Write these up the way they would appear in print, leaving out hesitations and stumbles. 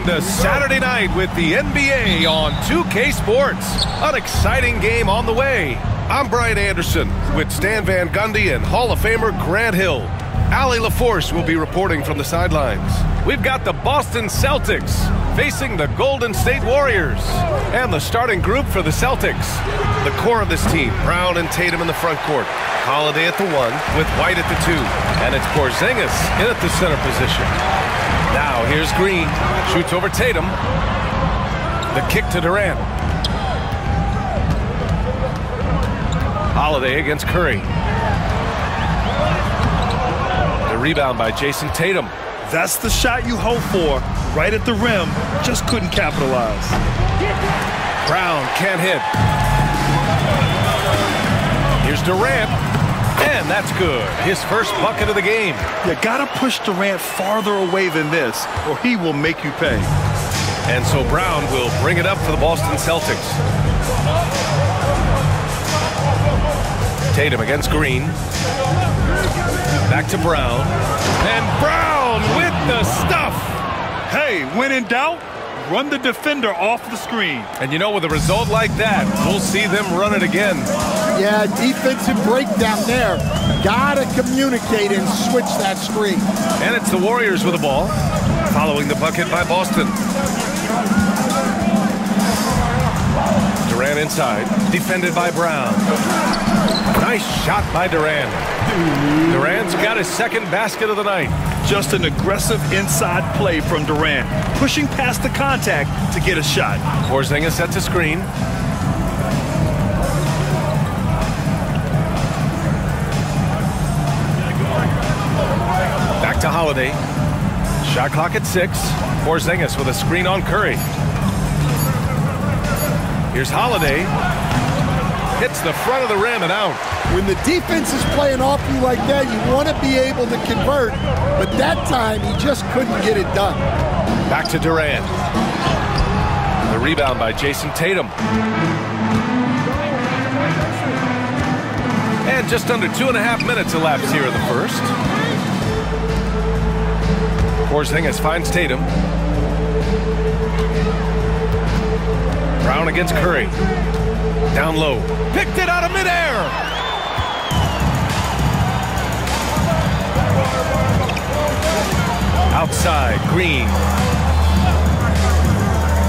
Welcome to Saturday night with the NBA on 2K Sports. An exciting game on the way. I'm Brian Anderson with Stan Van Gundy and Hall of Famer Grant Hill. Allie LaForce will be reporting from the sidelines. We've got the Boston Celtics facing the Golden State Warriors and the starting group for the Celtics. The core of this team, Brown and Tatum in the front court, Holiday at the one with White at the two, and it's Porzingis in at the center position. Now here's Green, shoots over Tatum. The kick to Durant. Holiday against Curry. Rebound by Jayson Tatum. That's the shot you hope for, right at the rim, just couldn't capitalize. Brown can't hit. Here's Durant, and that's good. His first bucket of the game. You gotta push Durant farther away than this, or he will make you pay. And so Brown will bring it up for the Boston Celtics. Tatum against Green. Back to Brown. And Brown with the stuff. Hey, when in doubt, run the defender off the screen. And you know, with a result like that, we'll see them run it again. Yeah, defensive breakdown there. Gotta communicate and switch that screen. And it's the Warriors with the ball. Following the bucket by Boston. Durant inside. Defended by Brown. Nice shot by Durant. Durant's got his second basket of the night. Just an aggressive inside play from Durant, pushing past the contact to get a shot. Porzingis sets a screen. Back to Holiday. Shot clock at 6. Porzingis with a screen on Curry. Here's Holiday. Hits the front of the rim and out. When the defense is playing off you like that, you want to be able to convert, but that time he just couldn't get it done. Back to Durant. The rebound by Jayson Tatum. And just under 2.5 minutes elapsed here in the first. Porzingis finds Tatum. Brown against Curry. Down low. Picked it out of midair. Outside, Green.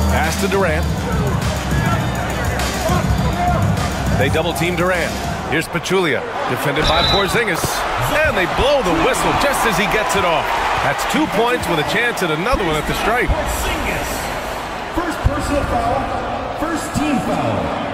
Pass to Durant. They double-team Durant. Here's Pachulia. Defended by Porzingis. And they blow the whistle just as he gets it off. That's 2 points with a chance at another one at the strike. First personal foul. First team foul.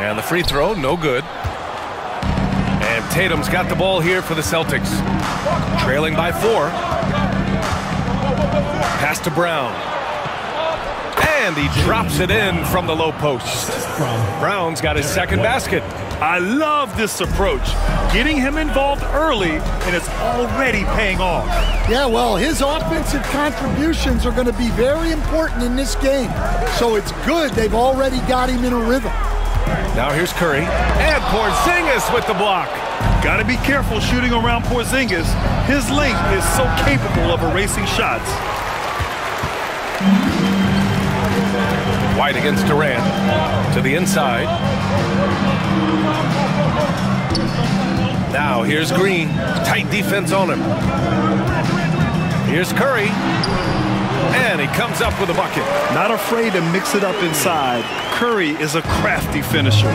And the free throw, no good. And Tatum's got the ball here for the Celtics. Trailing by 4. Pass to Brown. And he drops it in from the low post. Brown's got his second basket. I love this approach. Getting him involved early, and it's already paying off. Yeah, well, his offensive contributions are going to be very important in this game. So it's good they've already got him in a rhythm. Now here's Curry, and Porzingis with the block. Gotta be careful shooting around Porzingis. His length is so capable of erasing shots. White against Durant, to the inside. Now here's Green, tight defense on him. Here's Curry, and he comes up with a bucket. Not afraid to mix it up inside. Curry is a crafty finisher.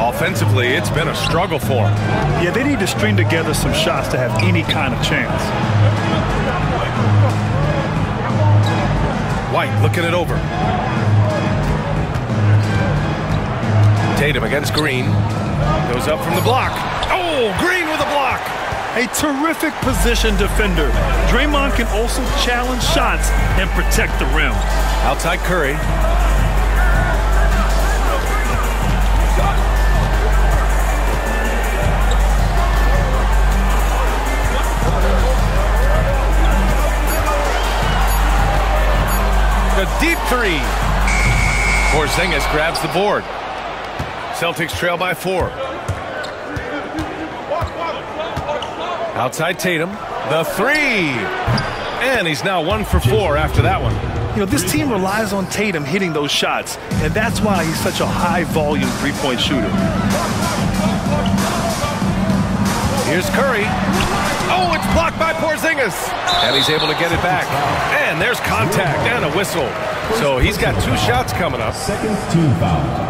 Offensively, it's been a struggle for him. Yeah, they need to string together some shots to have any kind of chance. White looking it over. Tatum against Green. Goes up from the block. Oh, Green with the block. A terrific position defender. Draymond can also challenge shots and protect the rim. Outside Curry. A deep three. Porzingis grabs the board. Celtics trail by 4. Outside Tatum. The three. And he's now 1 for 4 after that one. You know, this team relies on Tatum hitting those shots, and that's why he's such a high-volume three-point shooter. Here's Curry. Oh, it's blocked by Porzingis. And he's able to get it back. And there's contact and a whistle. So he's got 2 shots coming up. Second team foul.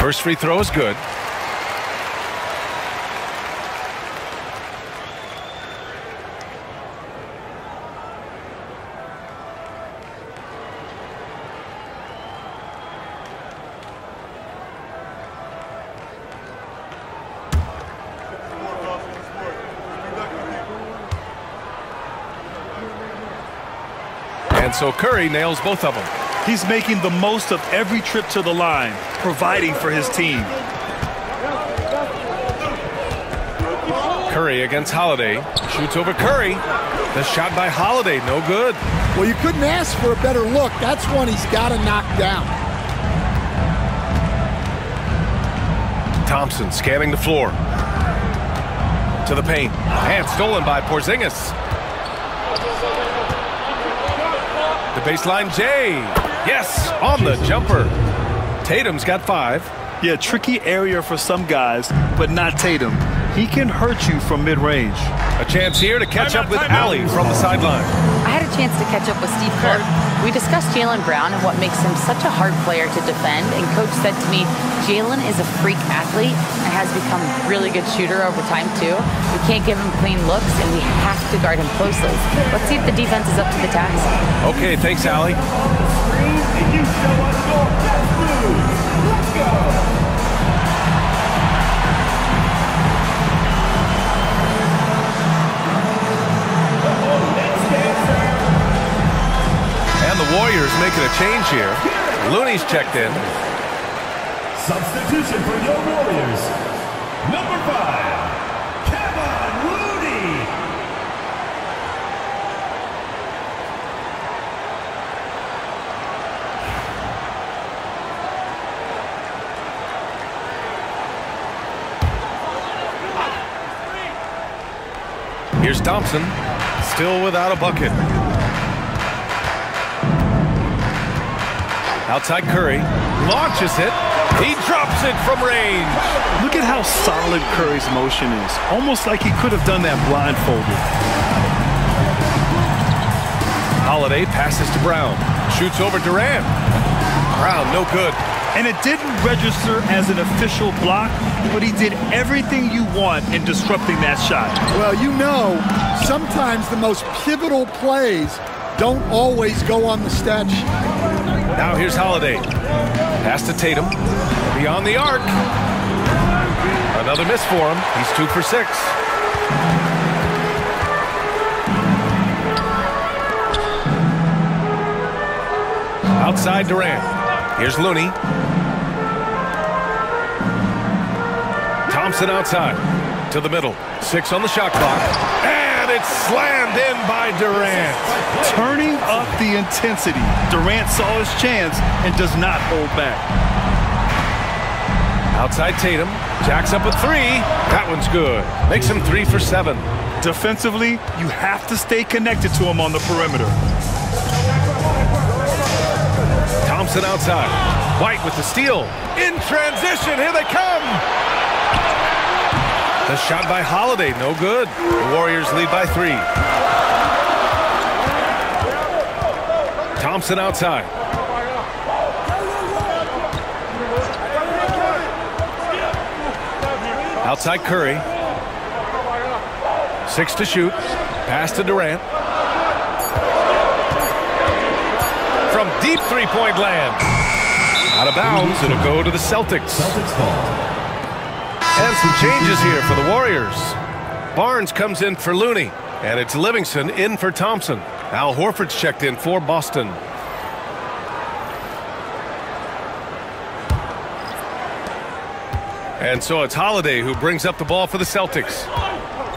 First free throw is good. And so Curry nails both of them. He's making the most of every trip to the line, providing for his team. Curry against Holiday. Shoots over Curry. The shot by Holiday, no good. Well, you couldn't ask for a better look. That's one he's got to knock down. Thompson scanning the floor. To the paint. And stolen by Porzingis. The baseline, Jay. Yes, on the jumper. Tatum's got 5. Yeah, tricky area for some guys, but not Tatum. He can hurt you from mid-range. A chance here to catch up with Allie from the sideline. I had a chance to catch up with Steve Kerr. We discussed Jaylen Brown and what makes him such a hard player to defend, and Coach said to me, Jaylen is a freak athlete and has become a really good shooter over time, too. We can't give him clean looks, and we have to guard him closely. Let's see if the defense is up to the task. Okay, thanks, Allie. And you show us your best moves. Let's go. And the Warriors making a change here. Looney's checked in. Substitution for your Warriors. Number 5. Here's Thompson, still without a bucket. Outside Curry, launches it. He drops it from range. Look at how solid Curry's motion is. Almost like he could have done that blindfolded. Holiday passes to Brown. Shoots over Durant. Brown, no good. And it didn't register as an official block, but he did everything you want in disrupting that shot. Well, you know, sometimes the most pivotal plays don't always go on the stat sheet. Now here's Holiday. Pass to Tatum. Beyond the arc. Another miss for him. He's 2 for 6. Outside Durant. Here's Looney. Thompson outside to the middle. 6 on the shot clock. And it's slammed in by Durant. Turning up the intensity. Durant saw his chance and does not hold back. Outside Tatum. Jacks up a 3. That one's good. Makes him 3 for 7. Defensively, you have to stay connected to him on the perimeter. Thompson outside. White with the steal. In transition. Here they come. The shot by Holiday, no good. The Warriors lead by 3. Thompson outside. Outside Curry. 6 to shoot. Pass to Durant. From deep three-point land. Out of bounds. It'll go to the Celtics. And some changes here for the Warriors. Barnes comes in for Looney. And it's Livingston in for Thompson. Al Horford's checked in for Boston. And so it's Holiday who brings up the ball for the Celtics.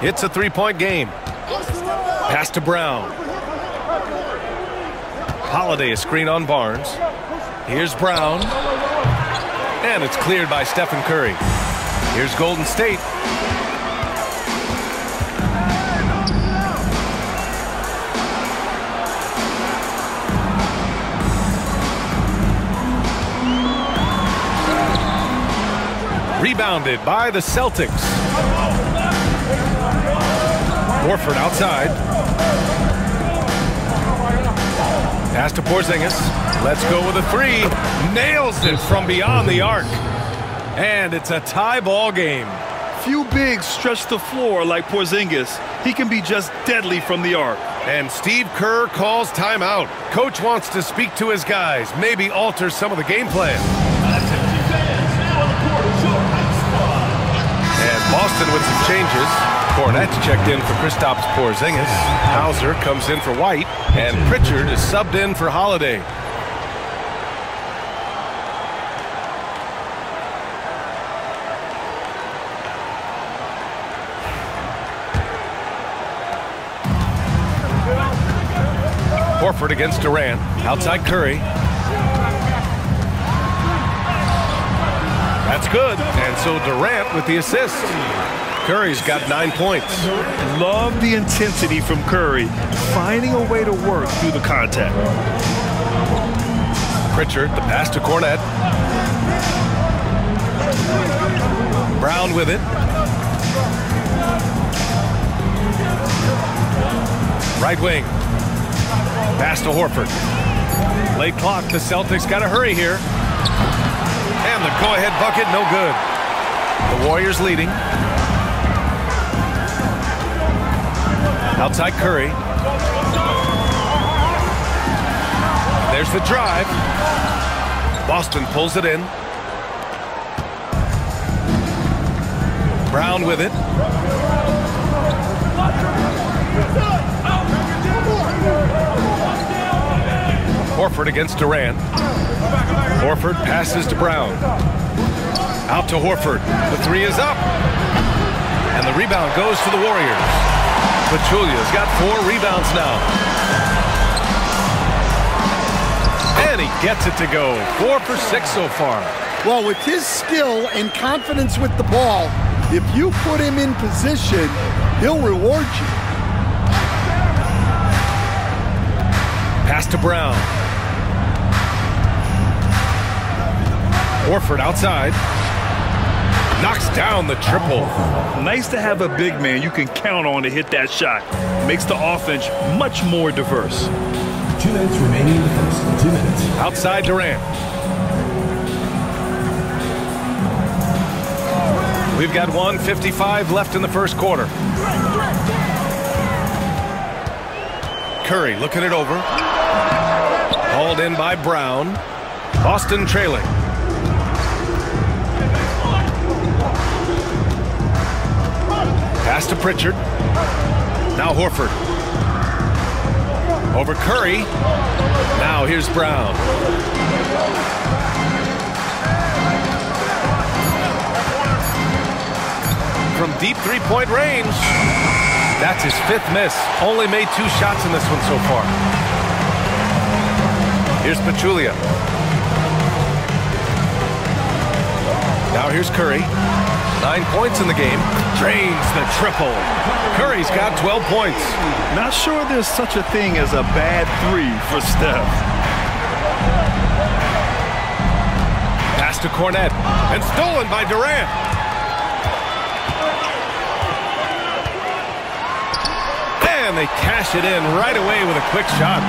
It's a three-point game. Pass to Brown. Holiday, a screen on Barnes. Here's Brown. And it's cleared by Stephen Curry. Here's Golden State. Rebounded by the Celtics. Horford outside. Pass to Porzingis. Let's go with a three. Nails it from beyond the arc. And it's a tie ball game. Few bigs stretch the floor like Porzingis. He can be just deadly from the arc. And Steve Kerr calls timeout. Coach wants to speak to his guys, maybe alter some of the game plan. Boston with some changes. Cornette's checked in for Kristaps Porzingis. Hauser comes in for White. And Pritchard is subbed in for Holiday. Horford against Durant. Outside Curry. That's good. And so Durant with the assist. Curry's got 9 points. Love the intensity from Curry, finding a way to work through the contact. Pritchard, the pass to Cornette. Brown with it. Right wing. Pass to Horford. Late clock. The Celtics got to hurry here. And the go-ahead bucket, no good. The Warriors leading. Outside Curry. There's the drive. Boston pulls it in. Brown with it. Horford against Durant. Horford passes to Brown. Out to Horford. The three is up. And the rebound goes to the Warriors. Pachulia's got 4 rebounds now. And he gets it to go. 4 for 6 so far. Well, with his skill and confidence with the ball, if you put him in position, he'll reward you. Pass to Brown. Horford outside. Knocks down the triple. Nice to have a big man you can count on to hit that shot. Makes the offense much more diverse. 2 minutes remaining in the first. 2 minutes. Outside Durant. We've got 1:55 left in the first quarter. Curry looking it over. Hauled in by Brown. Boston trailing. Pass to Pritchard. Now Horford. Over Curry. Now here's Brown. From deep three-point range. That's his 5th miss. Only made 2 shots in this one so far. Here's Pachulia. Now here's Curry. 9 points in the game. Drains the triple. Curry's got 12 points. Not sure there's such a thing as a bad three for Steph. Pass to Cornette. And stolen by Durant. And they cash it in right away with a quick shot.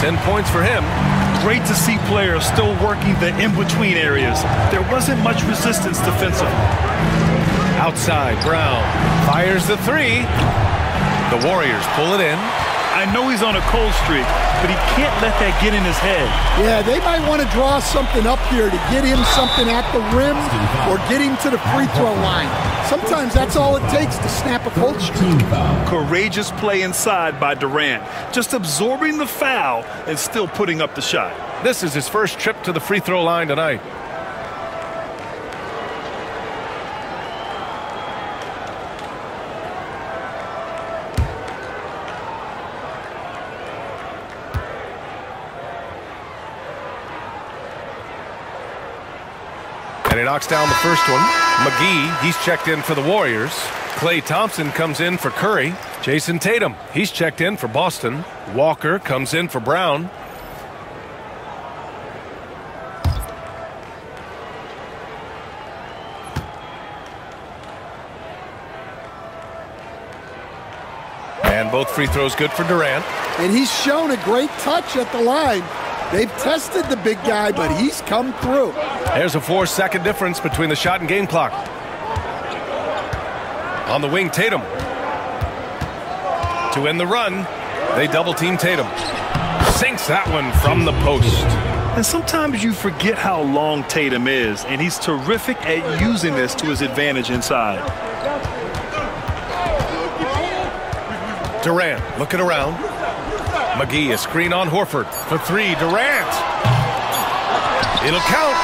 10 points for him. Great to see players still working the in-between areas. There wasn't much resistance defensively. Outside, Brown fires the three. The Warriors pull it in. I know he's on a cold streak, but he can't let that get in his head. Yeah, they might want to draw something up here to get him something at the rim or get him to the free throw line. Sometimes that's all it takes to snap a cold streak. Courageous play inside by Durant. Just absorbing the foul and still putting up the shot. This is his first trip to the free throw line tonight. And he knocks down the first one. McGee, he's checked in for the Warriors. Klay Thompson comes in for Curry. Jayson Tatum, he's checked in for Boston. Walker comes in for Brown. And both free throws good for Durant. And he's shown a great touch at the line. They've tested the big guy, but he's come through. There's a 4-second difference between the shot and game clock. On the wing, Tatum. To end the run, they double-team Tatum. Sinks that one from the post. And sometimes you forget how long Tatum is, and he's terrific at using this to his advantage inside. Durant looking around. McGee, a screen on Horford for three. Durant. It'll count.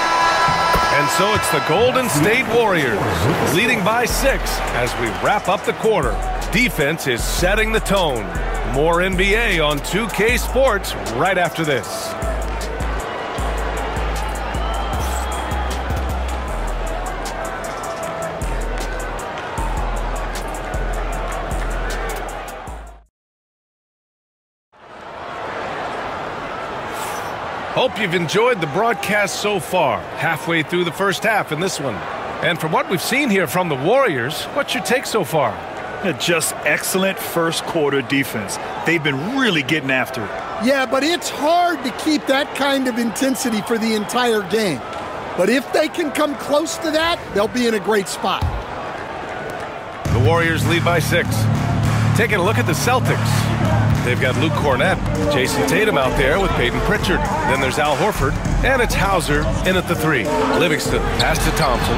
And so it's the Golden State Warriors leading by 6 as we wrap up the quarter. Defense is setting the tone. More NBA on 2K Sports right after this. Hope you've enjoyed the broadcast so far, halfway through the first half in this one. And from what we've seen here from the Warriors, what's your take so far? Just excellent first quarter defense. They've been really getting after it. Yeah, but it's hard to keep that kind of intensity for the entire game. But if they can come close to that, they'll be in a great spot. The Warriors lead by 6. Taking a look at the Celtics. They've got Luke Cornette, Jayson Tatum out there with Peyton Pritchard. Then there's Al Horford, and it's Hauser in at the three. Livingston, pass to Thompson.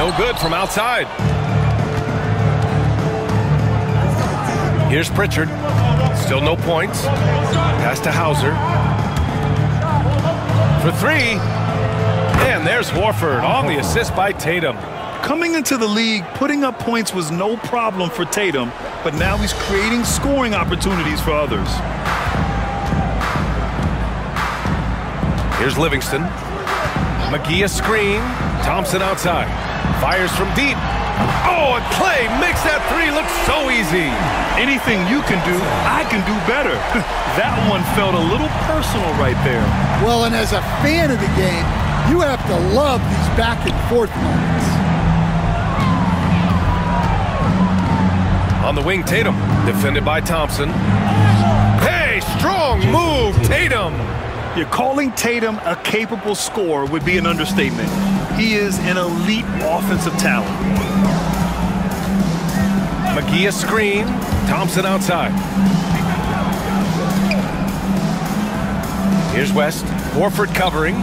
No good from outside. Here's Pritchard. Still no points. Pass to Hauser. For three. And there's Horford on the assist by Tatum. Coming into the league, putting up points was no problem for Tatum, but now he's creating scoring opportunities for others. Here's Livingston. McGee a screen. Thompson outside. Fires from deep. Oh, and Klay makes that three look so easy. Anything you can do, I can do better. That one felt a little personal right there. Well, and as a fan of the game, you have to love these back-and-forth moments. On the wing, Tatum, defended by Thompson. Hey, strong move, Tatum! You're calling Tatum a capable scorer would be an understatement. He is an elite offensive talent. McGee a screen, Thompson outside. Here's West, Horford covering.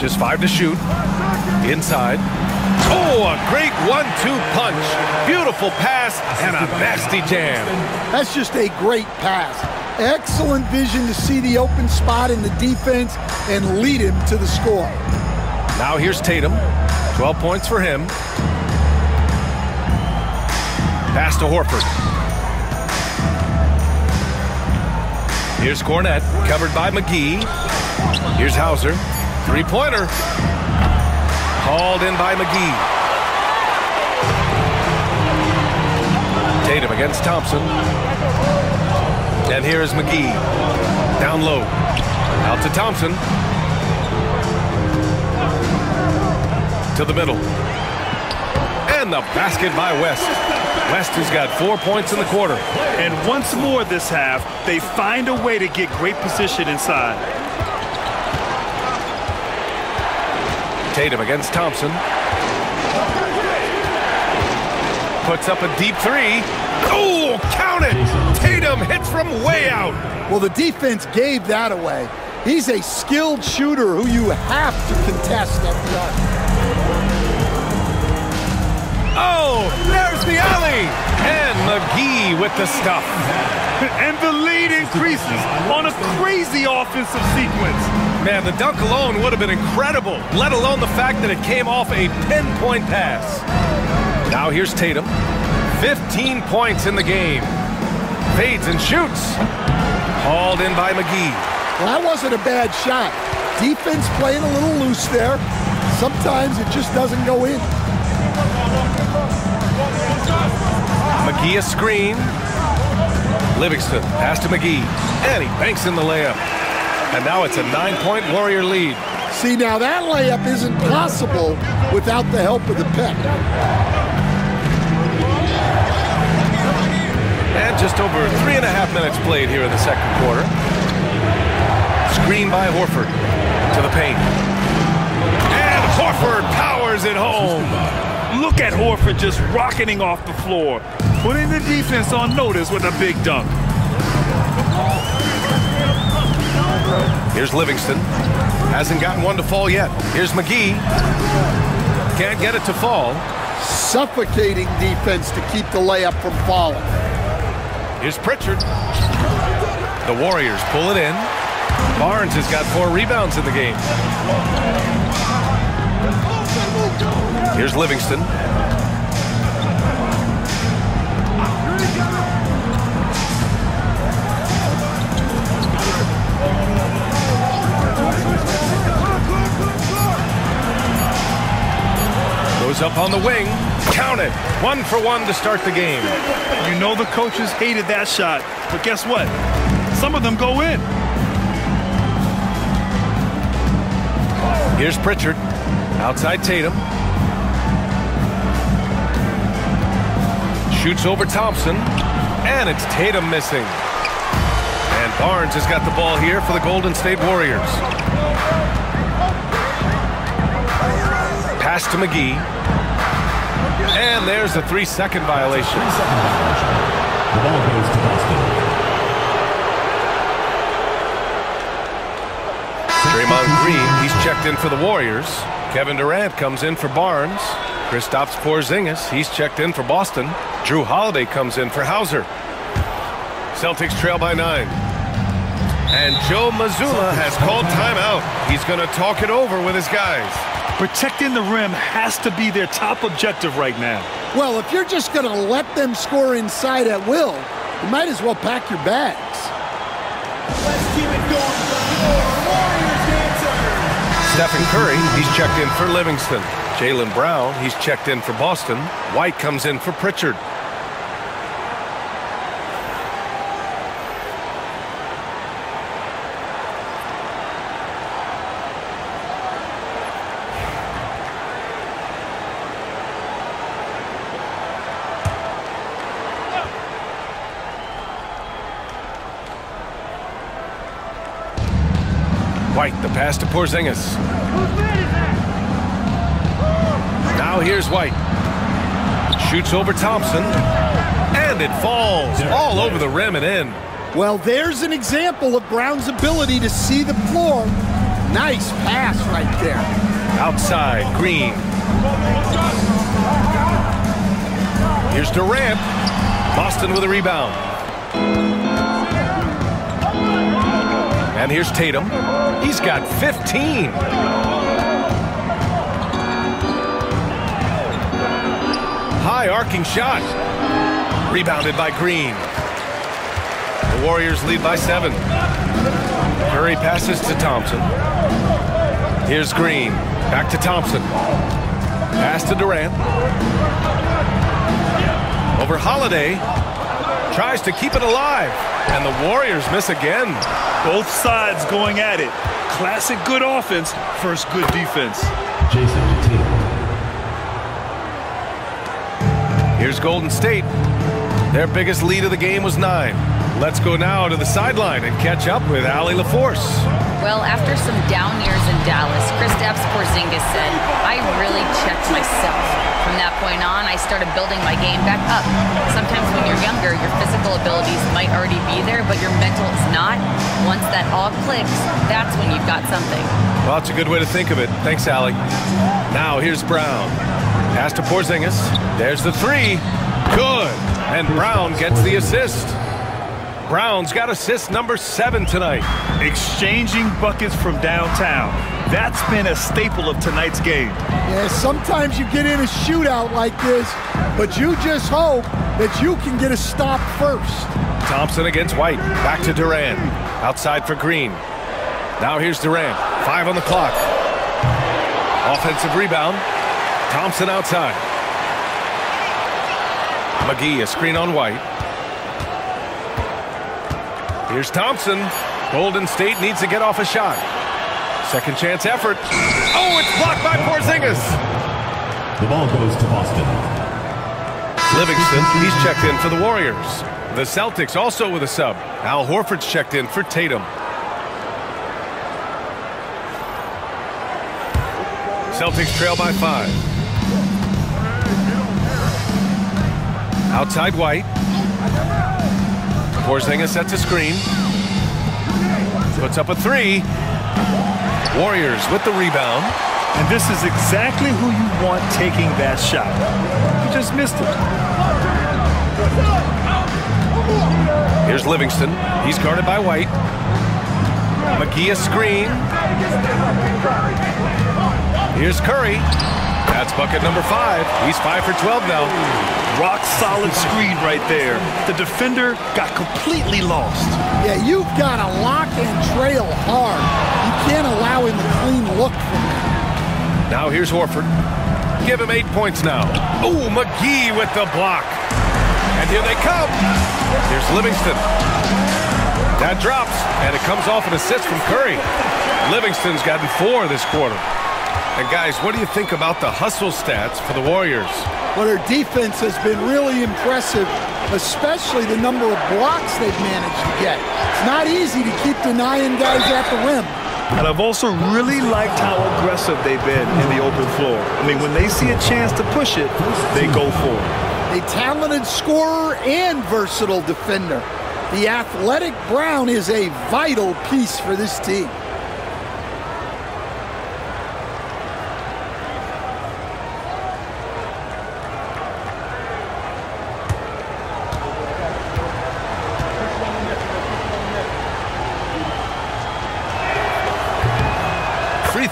Just 5 to shoot, inside. Oh, a great 1-2 punch. Beautiful pass and a nasty jam. That's just a great pass. Excellent vision to see the open spot in the defense and lead him to the score. Now here's Tatum. 12 points for him. Pass to Horford. Here's Cornette, covered by McGee. Here's Hauser. Three-pointer. Called in by McGee. Tatum against Thompson. And here is McGee. Down low. Out to Thompson. To the middle. And in the basket by West. West has got 4 points in the quarter. And once more this half, they find a way to get great position inside. Tatum against Thompson. Puts up a deep three. Oh, count it! Tatum hits from way out. Well, the defense gave that away. He's a skilled shooter who you have to contest at the arc. Oh, there's the alley. And McGee with the stuff. And the lead increases on a crazy offensive sequence. Man, the dunk alone would have been incredible, let alone the fact that it came off a 10-point pass. Now here's Tatum. 15 points in the game. Fades and shoots. Hauled in by McGee. Well, that wasn't a bad shot. Defense playing a little loose there. Sometimes it just doesn't go in. McGee a screen. Livingston pass to McGee. And he banks in the layup. And now it's a 9-point Warrior lead. See, now that layup isn't possible without the help of the pick. And just over 3.5 minutes played here in the second quarter. Screen by Horford to the paint. And Horford powers it home. Look at Horford just rocketing off the floor. Putting the defense on notice with a big dunk. Here's Livingston. Hasn't gotten one to fall yet. Here's McGee. Can't get it to fall. Suffocating defense to keep the layup from falling. Here's Pritchard. The Warriors pull it in. Barnes has got 4 rebounds in the game. Here's Livingston. Goes up on the wing. Count it. 1 for 1 to start the game. You know the coaches hated that shot, but guess what? Some of them go in. Here's Pritchard. Outside Tatum. Shoots over Thompson. And it's Tatum missing. And Barnes has got the ball here for the Golden State Warriors. Pass to McGee. And there's a 3-second violation. The ball goes to Boston. Draymond Green, he's checked in for the Warriors. Kevin Durant comes in for Barnes. Kristaps Porzingis, he's checked in for Boston. Jrue Holiday comes in for Hauser. Celtics trail by 9. And Joe Mazzulla has called timeout. He's going to talk it over with his guys. Protecting the rim has to be their top objective right now. Well, if you're just going to let them score inside at will, you might as well pack your bags. Let's keep it going. Stephen Curry, he's checked in for Livingston. Jaylen Brown, he's checked in for Boston. White comes in for Pritchard. The pass to Porzingis. Now here's White. Shoots over Thompson. And it falls all over the rim and in. Well, there's an example of Brown's ability to see the floor. Nice pass right there. Outside, Green. Here's Durant. Boston with a rebound. And here's Tatum. He's got 15. High arcing shot. Rebounded by Green. The Warriors lead by 7. Curry passes to Thompson. Here's Green. Back to Thompson. Pass to Durant. Over Holiday. Tries to keep it alive. And the Warriors miss again. Both sides going at it. Classic good offense, first good defense. Jayson Tatum. Here's Golden State. Their biggest lead of the game was 9. Let's go now to the sideline and catch up with Allie LaForce. Well, after some down years in Dallas, Kristaps Porzingis said, I really checked myself. From that point on, I started building my game back up. Sometimes when you're younger, your physical abilities might already be there, but your mental is not. Once that all clicks, that's when you've got something. Well, it's a good way to think of it. Thanks, Allie. Now here's Brown. Pass to Porzingis. There's the 3. Good. And Brown gets the assist. Brown's got assist number 7 tonight. Exchanging buckets from downtown. That's been a staple of tonight's game. Yeah, sometimes you get in a shootout like this, but you just hope that you can get a stop first. Thompson against White. Back to Durant. Outside for Green. Now here's Durant. 5 on the clock. Offensive rebound. Thompson outside. McGee, a screen on White. Here's Thompson. Golden State needs to get off a shot. Second chance effort. Oh, it's blocked by Porzingis. The ball goes to Boston. Livingston, he's checked in for the Warriors. The Celtics also with a sub. Al Horford's checked in for Tatum. Celtics trail by 5. Outside White. Porzingis sets a screen. Puts up a 3. Warriors with the rebound. And this is exactly who you want taking that shot. You just missed it. Here's Livingston. He's guarded by White. McGee a screen. Here's Curry. That's bucket number 5. He's 5 for 12 now. Rock solid screen right there. The defender got completely lost. Yeah, you've got to lock and trail hard. You can't allow him a clean look from him. Now here's Horford. Give him 8 points now. Oh, McGee with the block. And here they come. Here's Livingston. That drops, and it comes off an assist from Curry. Livingston's gotten 4 this quarter. And guys, what do you think about the hustle stats for the Warriors? Well, their defense has been really impressive, especially the number of blocks they've managed to get. It's not easy to keep denying guys at the rim. And I've also really liked how aggressive they've been in the open floor. I mean, when they see a chance to push it, they go for it. A talented scorer and versatile defender. The athletic Brown is a vital piece for this team.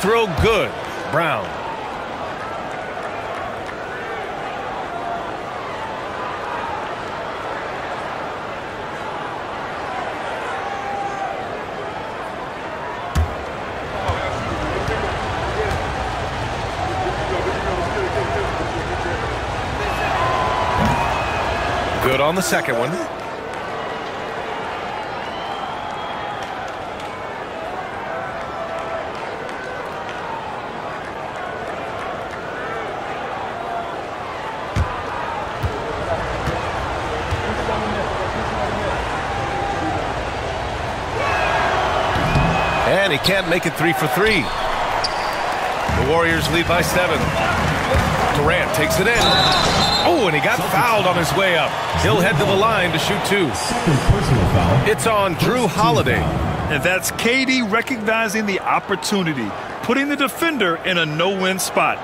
Throw good. Brown. Good on the second one. He can't make it 3 for 3. The Warriors lead by 7. Durant takes it in. Oh, and he got fouled on his way up. He'll head to the line to shoot 2. It's on Jrue Holiday. And that's KD recognizing the opportunity, putting the defender in a no-win spot.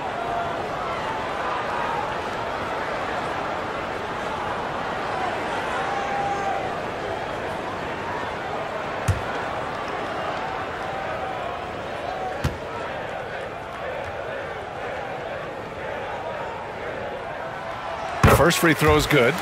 First free throw is good.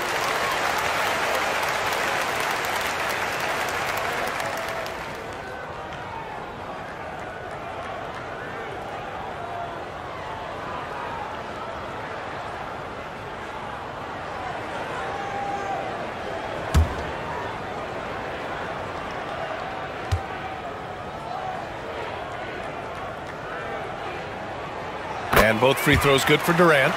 And both free throws good for Durant.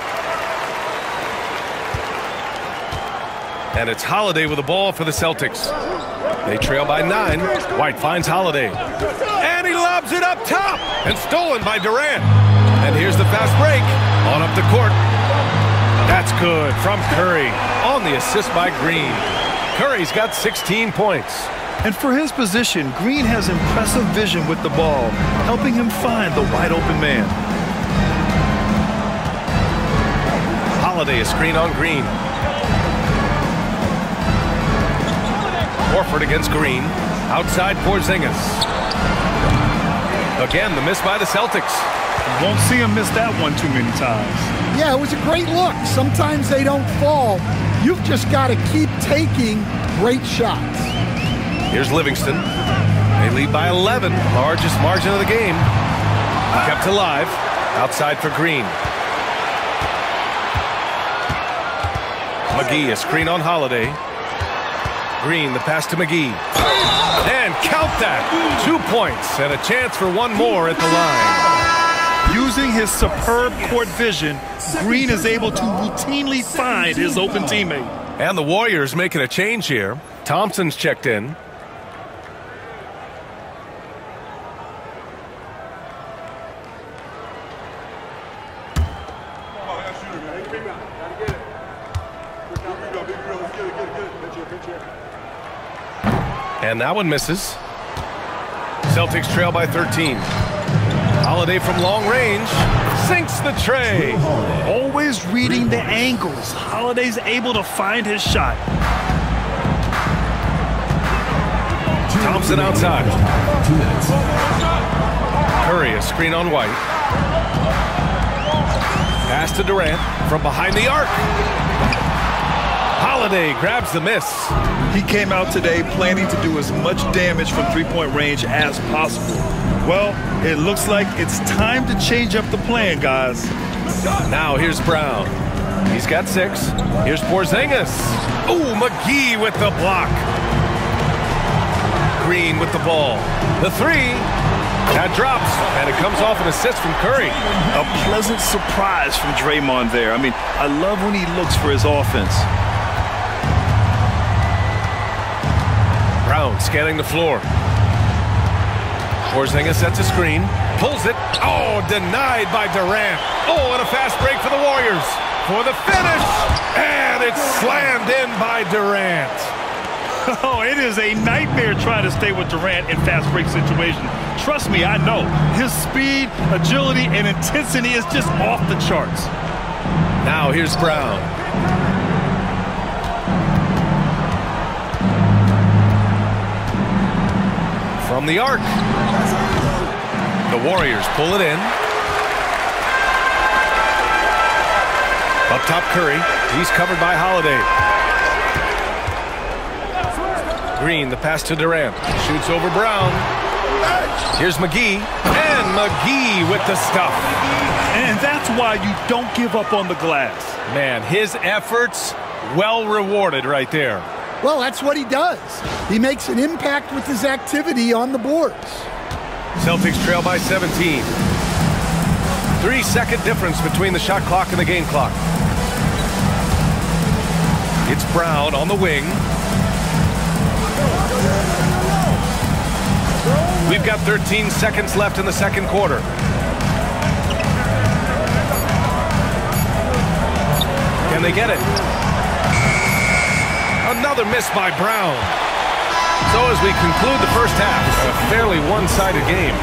And it's Holiday with the ball for the Celtics. They trail by 9. White finds Holiday. And he lobs it up top. And stolen by Durant. And here's the fast break. On up the court. That's good from Curry. On the assist by Green. Curry's got 16 points. And for his position, Green has impressive vision with the ball, helping him find the wide open man. Holiday, a screen on Green. Horford against Green. Outside Porzingis. Again, the miss by the Celtics. You won't see him miss that one too many times. Yeah, it was a great look. Sometimes they don't fall. You've just got to keep taking great shots. Here's Livingston. They lead by 11. Largest margin of the game. Kept alive. Outside for Green. McGee, a screen on Holiday. Green, the pass to McGee. And count that. 2 points and a chance for one more at the line. Using his superb court vision, Green is able to routinely find his open teammate. And the Warriors making a change here. Thompson's checked in. And that one misses. Celtics trail by 13. Holiday from long range sinks the tray. Always reading the angles. Holiday's able to find his shot. Thompson outside. Curry, a screen on White. Pass to Durant from behind the arc. Holiday grabs the miss. He came out today planning to do as much damage from three-point range as possible. Well, it looks like it's time to change up the plan, guys. Now here's Brown. He's got 6. Here's Porzingis. Oh, McGee with the block. Green with the ball. The 3. That drops, and it comes off an assist from Curry. A pleasant surprise from Draymond there. I mean, I love when he looks for his offense. Brown scanning the floor. Porzingis sets a screen, pulls it. Oh, denied by Durant. Oh, and a fast break for the Warriors for the finish, and it's slammed in by Durant. Oh, it is a nightmare trying to stay with Durant in fast break situations. Trust me, I know. His speed, agility, and intensity is just off the charts. Now here's Brown. From the arc. The Warriors pull it in. Up top Curry. He's covered by Holiday. Green, the pass to Durant. Shoots over Brown. Here's McGee. And McGee with the stuff. And that's why you don't give up on the glass. Man, his efforts well rewarded right there. Well, that's what he does. He makes an impact with his activity on the boards. Celtics trail by 17. 3-second difference between the shot clock and the game clock. It's Brown on the wing. We've got 13 seconds left in the second quarter. Can they get it? Another miss by Brown. So as we conclude the first half, a fairly one-sided game.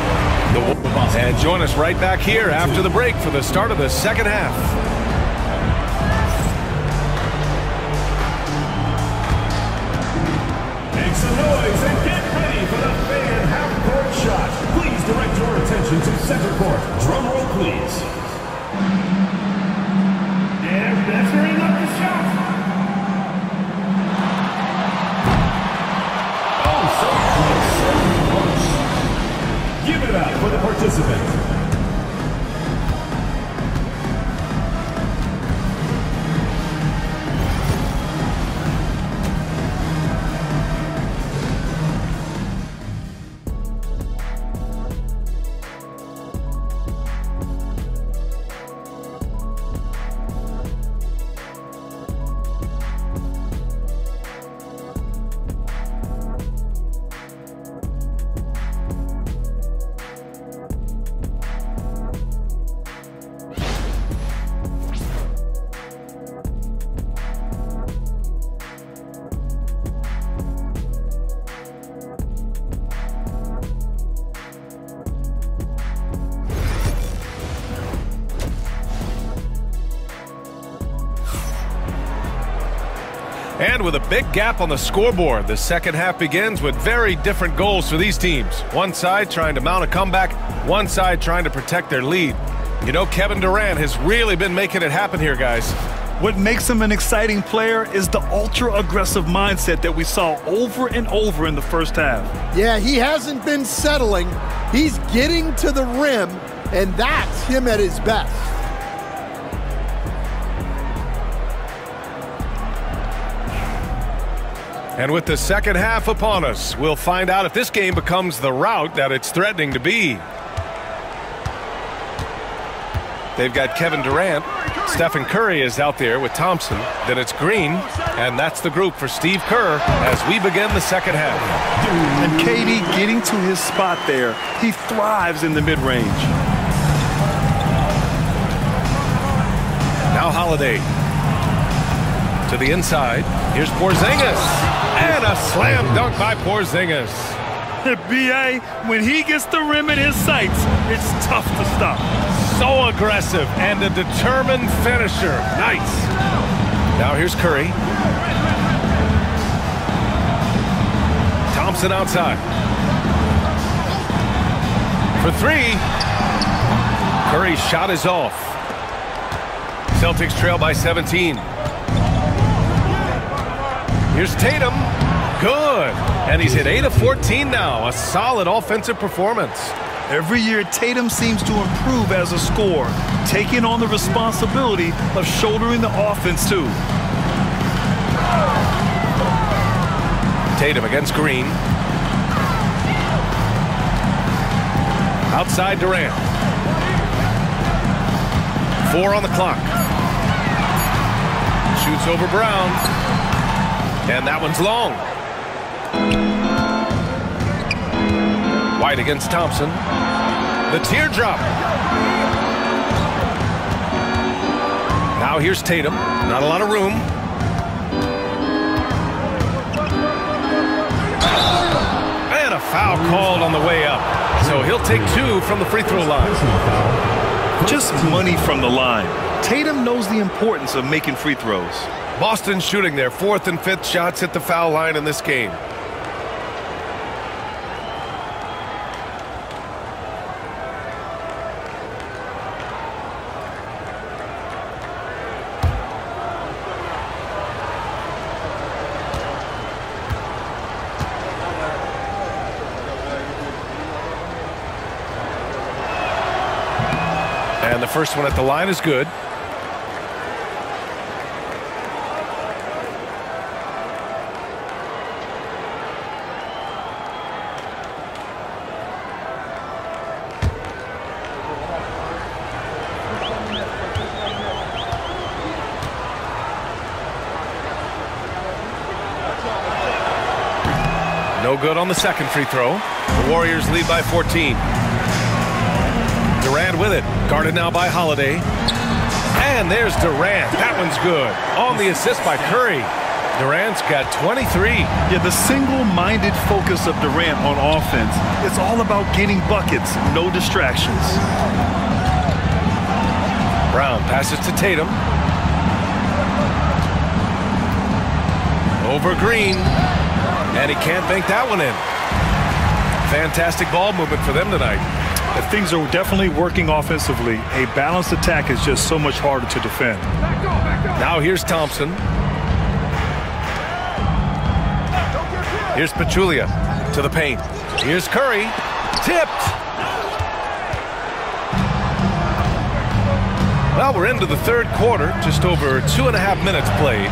And join us right back here after the break for the start of the second half. Make some noise and get ready for the fan half-court shot. Please direct your attention to center court. Drum roll, please. And that's where he left the shot. Give it up for the participant. And with a big gap on the scoreboard, the second half begins with very different goals for these teams. One side trying to mount a comeback, one side trying to protect their lead. You know, Kevin Durant has really been making it happen here, guys. What makes him an exciting player is the ultra-aggressive mindset that we saw over and over in the first half. Yeah, he hasn't been settling. He's getting to the rim, and that's him at his best. And with the second half upon us, we'll find out if this game becomes the rout that it's threatening to be. They've got Kevin Durant. Stephen Curry is out there with Thompson. Then it's Green, and that's the group for Steve Kerr as we begin the second half. And KD getting to his spot there. He thrives in the mid-range. Now Holiday to the inside. Here's Porzingis, and a slam dunk by Porzingis. B.A., when he gets the rim in his sights, it's tough to stop. So aggressive and a determined finisher. Nice. Now here's Curry. Thompson outside. For three. Curry's shot is off. Celtics trail by 17. Here's Tatum. Good. And he's hit 8 of 14 now. A solid offensive performance. Every year, Tatum seems to improve as a scorer, taking on the responsibility of shouldering the offense, too. Tatum against Green. Outside Durant. 4 on the clock. Shoots over Brown. And that one's long. White against Thompson. The teardrop. Now here's Tatum. Not a lot of room. And a foul called on the way up. So he'll take 2 from the free throw line. Just money from the line. Tatum knows the importance of making free throws. Boston shooting their 4th and 5th shots at the foul line in this game. And the first one at the line is good. No good on the second free throw. The Warriors lead by 14. Durant with it. Guarded now by Holiday. And there's Durant. That one's good. On the assist by Curry. Durant's got 23. Yeah, the single-minded focus of Durant on offense. It's all about getting buckets, no distractions. Brown passes to Tatum. Over Green. And he can't bank that one in. Fantastic ball movement for them tonight. If things are definitely working offensively, a balanced attack is just so much harder to defend. Now here's Thompson. Here's Pachulia to the paint. Here's Curry. Tipped. Well, we're into the third quarter. Just over 2.5 minutes played.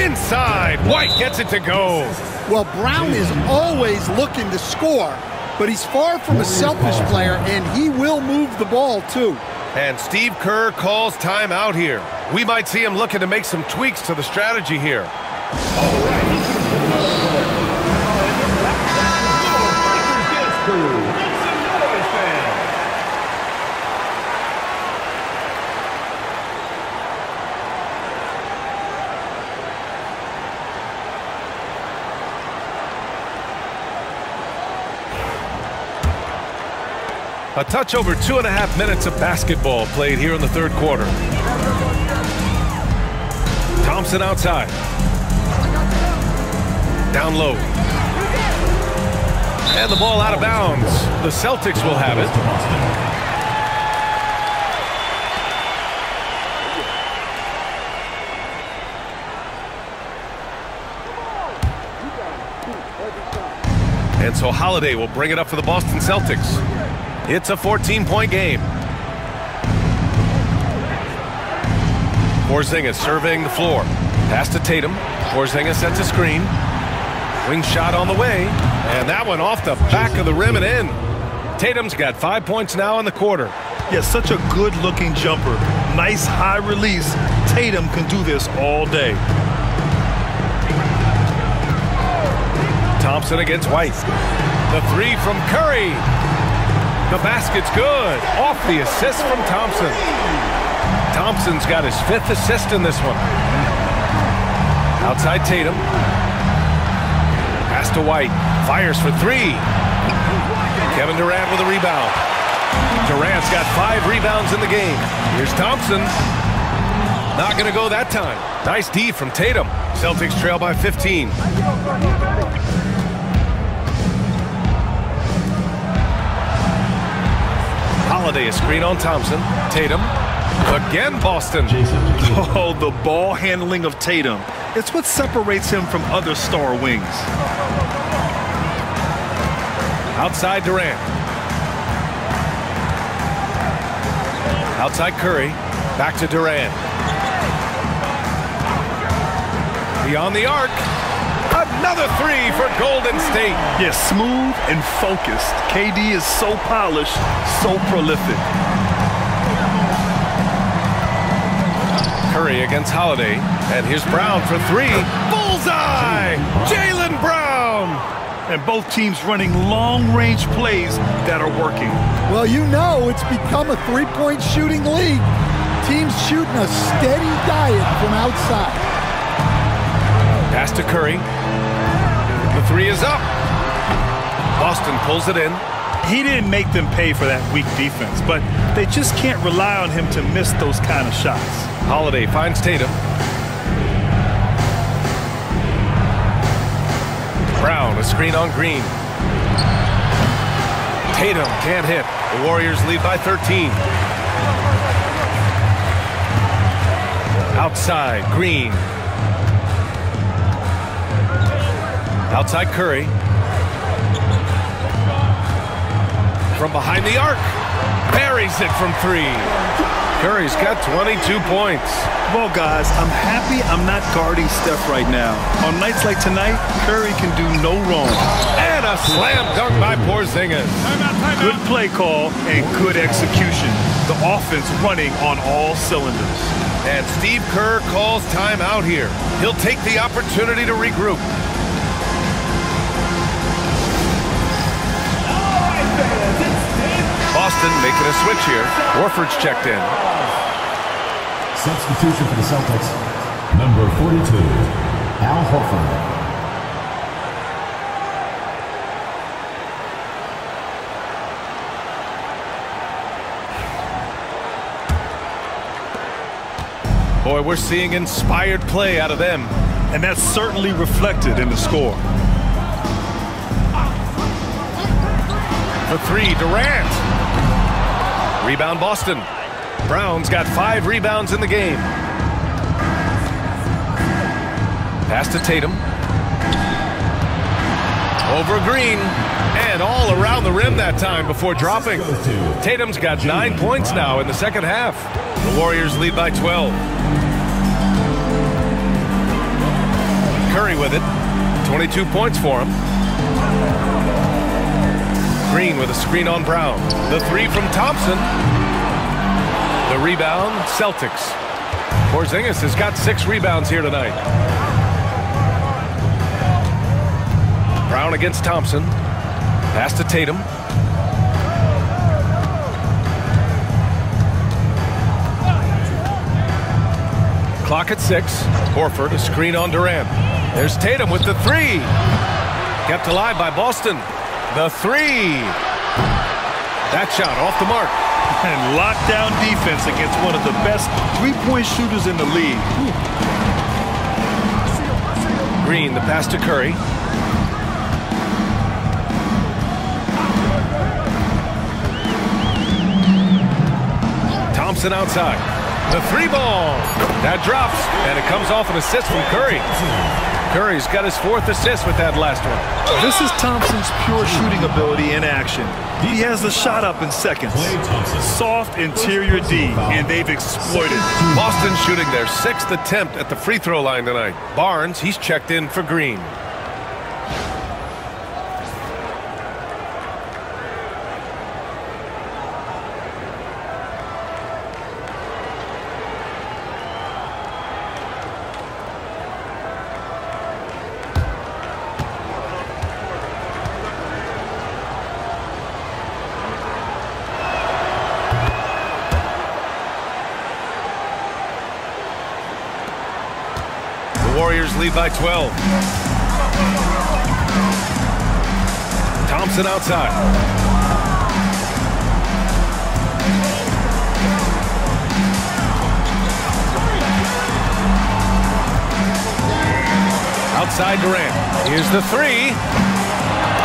Inside. White gets it to go. Well, Brown is always looking to score. But he's far from a selfish player, and he will move the ball, too. And Steve Kerr calls timeout here. We might see him looking to make some tweaks to the strategy here. A touch over 2.5 minutes of basketball played here in the third quarter. Thompson outside. down low. And the ball out of bounds. The Celtics will have it. And so Holiday will bring it up for the Boston Celtics. It's a 14-point game. Porzingis surveying the floor. Pass to Tatum. Porzingis sets a screen. Wing shot on the way. And that one off the back of the rim and in. Tatum's got 5 points now in the quarter. Yeah, such a good-looking jumper. Nice high release. Tatum can do this all day. Thompson against White. The three from Curry. The basket's good. Off the assist from Thompson. Thompson's got his fifth assist in this one. Outside Tatum. Pass to White. Fires for three. Kevin Durant with a rebound. Durant's got 5 rebounds in the game. Here's Thompson. Not going to go that time. Nice D from Tatum. Celtics trail by 15. Holiday, a screen on Thompson. Tatum. Again, Boston. Oh, the ball handling of Tatum. It's what separates him from other star wings. Outside Durant. Outside Curry. Back to Durant. Beyond the arc. Another three for Golden State. Yes, smooth and focused. KD is so polished, so prolific. Curry against Holiday. And here's Brown for three. Bullseye! Jaylen Brown! And both teams running long-range plays that are working. Well, you know it's become a three-point shooting league. Teams shooting a steady diet from outside. Pass to Curry. The three is up. Boston pulls it in. He didn't make them pay for that weak defense, but they just can't rely on him to miss those kind of shots. Holiday finds Tatum. Brown, a screen on Green. Tatum can't hit. The Warriors lead by 13. Outside, Green. Outside Curry. From behind the arc. Buries it from three. Curry's got 22 points. Well, guys, I'm happy I'm not guarding Steph right now. On nights like tonight, Curry can do no wrong. And a slam dunk by Porzingis. Good play call and good execution. The offense running on all cylinders. And Steve Kerr calls timeout here. He'll take the opportunity to regroup. Boston making a switch here. Horford's checked in. Substitution for the Celtics. Number 42, Al Horford. Boy, we're seeing inspired play out of them. And that's certainly reflected in the score. For three, Durant. Rebound Boston. Brown's got 5 rebounds in the game. Pass to Tatum. Over Green. And all around the rim that time before dropping. Tatum's got 9 points now in the second half. The Warriors lead by 12. Curry with it. 22 points for him. Green with a screen on Brown. The three from Thompson. The rebound, Celtics. Porzingis has got 6 rebounds here tonight. Brown against Thompson. Pass to Tatum. Clock at 6. Horford, a screen on Durant. There's Tatum with the three. Kept alive by Boston. The three. That shot off the mark. And lockdown defense against one of the best three-point shooters in the league. Green, the pass to Curry. Thompson outside. The three ball. That drops, and it comes off an assist from Curry. Curry's got his fourth assist with that last one. This is Thompson's pure shooting ability in action. He has the shot up in seconds. Soft interior D, and they've exploited it. Boston shooting their sixth attempt at the free throw line tonight. Barnes, he's checked in for Green. Warriors lead by 12. Thompson outside. Outside Durant. Here's the three.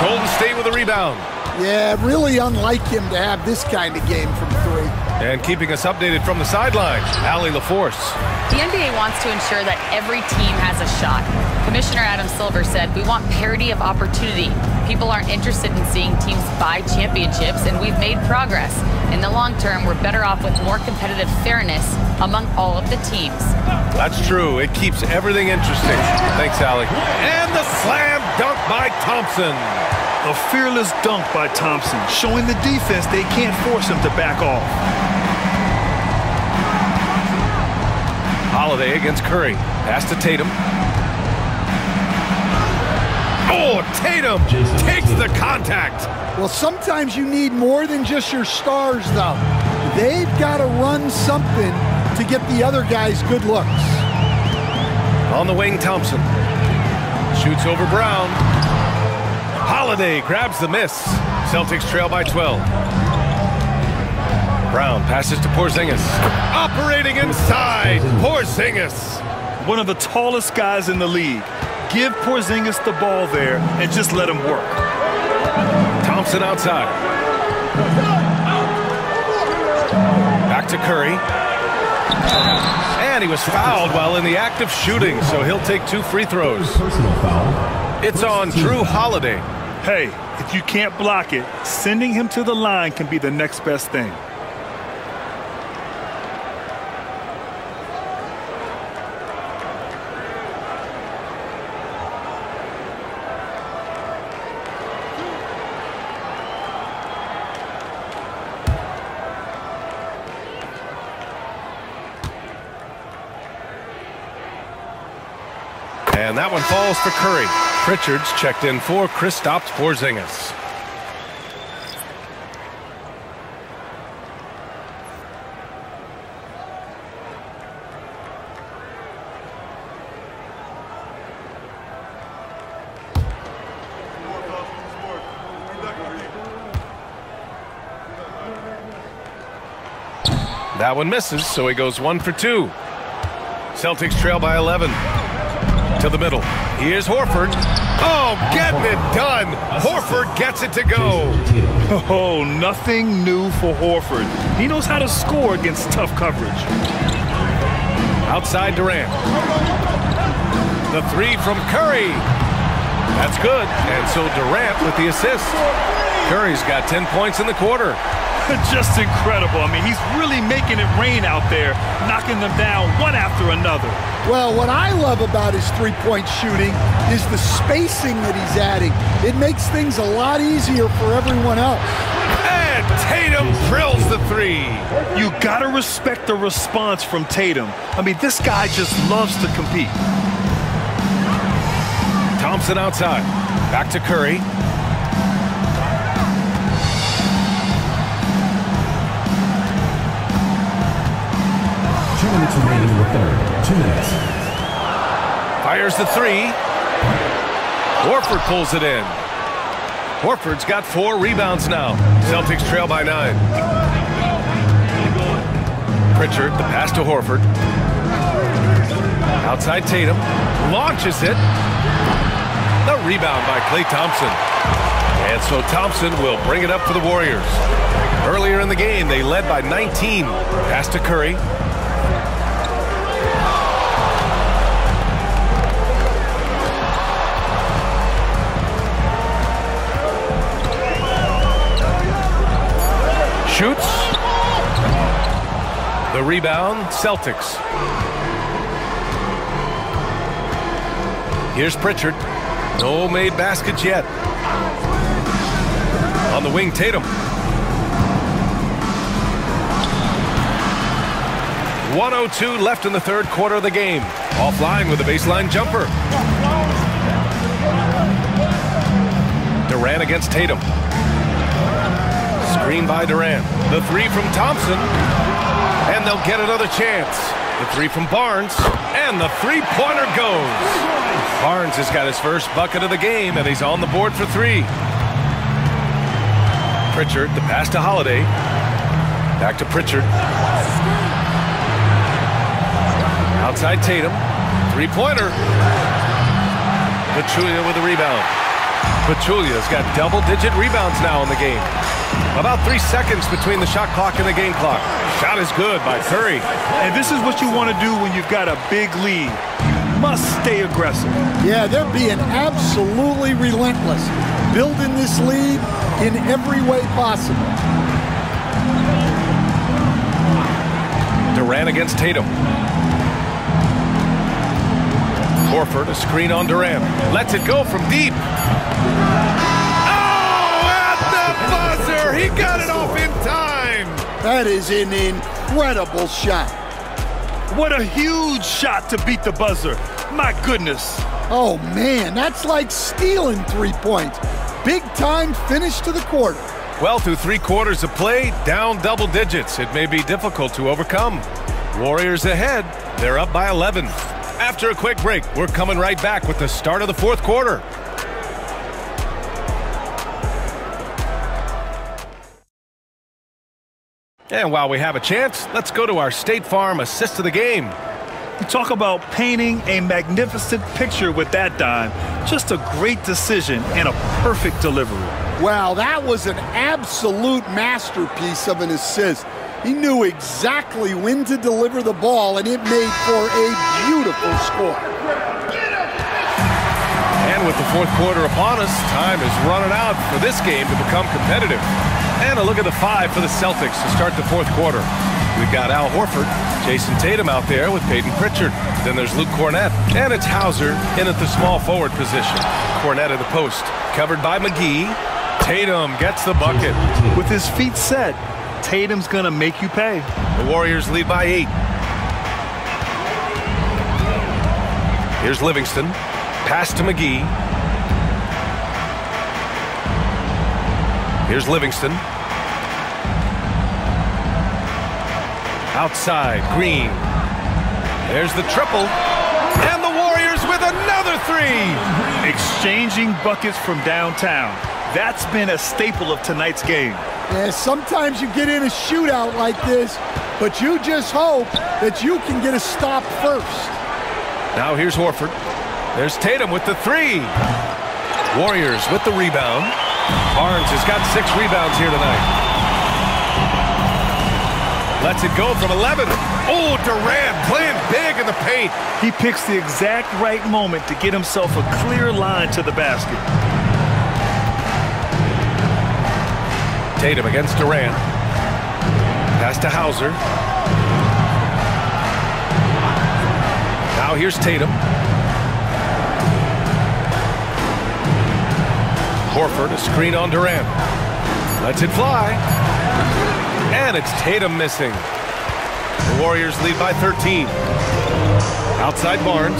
Golden State with a rebound. Yeah, really unlike him to have this kind of game from three. And keeping us updated from the sidelines, Allie LaForce. The NBA wants to ensure that every team has a shot. Commissioner Adam Silver said, we want parity of opportunity. People aren't interested in seeing teams buy championships, and we've made progress. In the long term, we're better off with more competitive fairness among all of the teams. That's true. It keeps everything interesting. Thanks, Allie. And the slam dunk by Thompson. A fearless dunk by Thompson, showing the defense they can't force him to back off. Holiday against Curry. Pass to Tatum. Oh, Tatum takes the contact. Well, sometimes you need more than just your stars, though. They've got to run something to get the other guys good looks. On the wing, Thompson. Shoots over Brown. Holiday grabs the miss. Celtics trail by 12. Brown passes to Porzingis. Operating inside, Porzingis. One of the tallest guys in the league. Give Porzingis the ball there and just let him work. Thompson outside. Back to Curry. And he was fouled while in the act of shooting, so he'll take two free throws. It's on Jrue Holiday. Hey, if you can't block it, sending him to the line can be the next best thing. And that one falls for Curry. Pritchard's checked in for Kristaps Porzingis. That one misses, so he goes 1 for 2. Celtics trail by 11. To the middle. Here's Horford. Oh, getting it done. Horford gets it to go. Oh, nothing new for Horford. He knows how to score against tough coverage. Outside Durant. The three from Curry. That's good. And so Durant with the assist. Curry's got 10 points in the quarter. Just incredible. I mean, he's really making it rain out there, knocking them down one after another. Well, what I love about his three-point shooting is the spacing that he's adding. It makes things a lot easier for everyone else. And Tatum drills the three. You got to respect the response from Tatum. I mean, this guy just loves to compete. Thompson outside. Back to Curry. Remaining in the third. 2 minutes. Fires the three. Horford pulls it in. Horford's got 4 rebounds now. Celtics trail by 9. Pritchard, the pass to Horford. Outside Tatum. Launches it. The rebound by Klay Thompson. And so Thompson will bring it up for the Warriors. Earlier in the game, they led by 19. Pass to Curry. Shoots. The rebound, Celtics. Here's Pritchard. No made baskets yet. On the wing, Tatum. .102 left in the third quarter of the game. Offline with a baseline jumper. Durant against Tatum. Screen by Durant. The three from Thompson. And they'll get another chance. The three from Barnes. And the three-pointer goes. Barnes has got his first bucket of the game, and he's on the board for three. Pritchard, the pass to Holiday. Back to Pritchard. Outside Tatum. Three-pointer. Pachulia with the rebound. Pachulia's got double-digit rebounds now in the game. About 3 seconds between the shot clock and the game clock. Shot is good by Curry. And this is what you want to do when you've got a big lead. You must stay aggressive. Yeah, they're being absolutely relentless. Building this lead in every way possible. Durant against Tatum. Horford, a screen on Durant. Lets it go from deep. Oh, at the buzzer! He got it off in time! That is an incredible shot. What a huge shot to beat the buzzer. My goodness. Oh, man, that's like stealing 3 points. Big-time finish to the quarter. Well, through three quarters of play, down double digits. It may be difficult to overcome. Warriors ahead. They're up by 11. After a quick break, we're coming right back with the start of the fourth quarter. And while we have a chance, let's go to our State Farm assist of the game. Talk about painting a magnificent picture with that dime. Just a great decision and a perfect delivery. Wow, that was an absolute masterpiece of an assist. He knew exactly when to deliver the ball, and it made for a beautiful score. And with the fourth quarter upon us, time is running out for this game to become competitive. And a look at the five for the Celtics to start the fourth quarter. We've got Al Horford, Jayson Tatum out there with Peyton Pritchard. Then there's Luke Cornette, and it's Hauser in at the small forward position. Cornette at the post, covered by McGee. Tatum gets the bucket. With his feet set, Tatum's going to make you pay. The Warriors lead by 8. Here's Livingston. Pass to McGee. Here's Livingston. Outside, Green. There's the triple. And the Warriors with another three. Exchanging buckets from downtown. That's been a staple of tonight's game. Yeah, sometimes you get in a shootout like this, but you just hope that you can get a stop first. Now here's Horford. There's Tatum with the three. Warriors with the rebound. Barnes has got 6 rebounds here tonight. Lets it go from 11. Oh, Durant playing big in the paint. He picks the exact right moment to get himself a clear line to the basket. Tatum against Durant. Pass to Hauser. Now here's Tatum. Horford, a screen on Durant. Lets it fly. And it's Tatum missing. The Warriors lead by 13. Outside Barnes.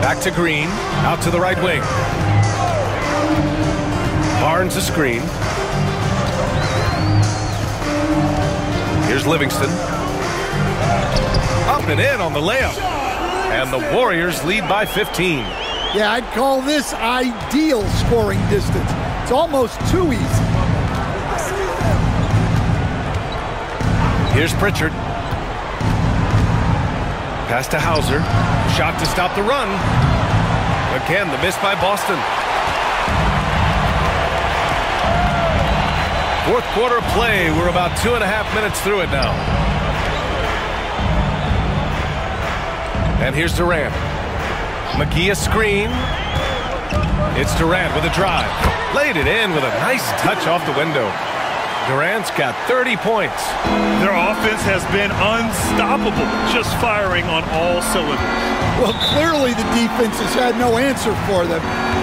Back to Green. Out to the right wing. Barnes, a screen. Here's Livingston. Up and in on the layup. And the Warriors lead by 15. Yeah, I'd call this ideal scoring distance. It's almost too easy. Here's Pritchard. Pass to Hauser. Shot to stop the run. Again, the miss by Boston. Fourth quarter play. We're about 2.5 minutes through it now. And here's Durant. McGee a screen. It's Durant with a drive. Laid it in with a nice touch off the window. Durant's got 30 points. Their offense has been unstoppable, just firing on all cylinders. Well, clearly the defense has had no answer for them.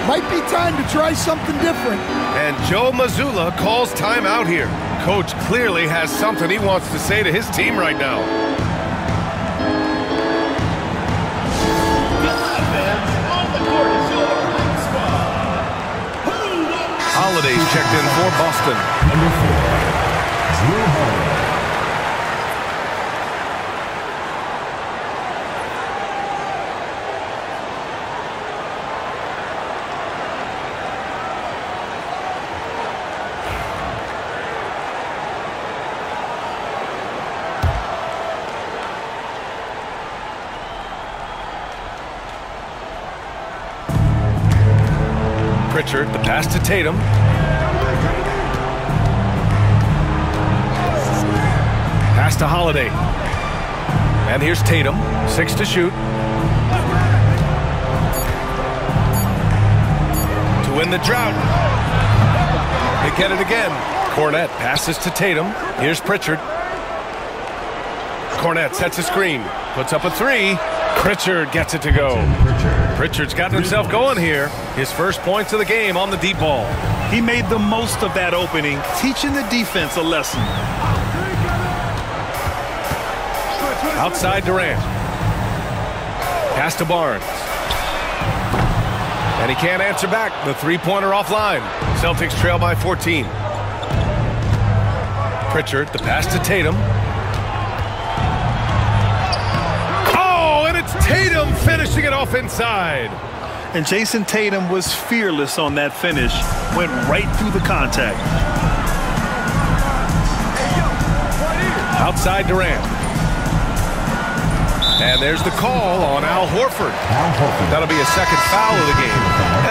Might be time to try something different. And Joe Mazzulla calls timeout here. Coach clearly has something he wants to say to his team right now. The offense on the court is yours, squad. Holiday's checked in for Boston. Number 4. Pritchard, the pass to Tatum. Pass to Holiday. And here's Tatum. 6 to shoot. To win the drought. They get it again. Cornette passes to Tatum. Here's Pritchard. Cornette sets a screen. Puts up a three. Pritchard gets it to go. Pritchard's gotten himself going here. His first points of the game on the deep ball. He made the most of that opening, teaching the defense a lesson. Outside Durant. Pass to Barnes. And he can't answer back. The three-pointer offline. Celtics trail by 14. Pritchard, the pass to Tatum. Tatum finishing it off inside. And Jayson Tatum was fearless on that finish. Went right through the contact. Outside Durant. And there's the call on Al Horford. That'll be a second foul of the game.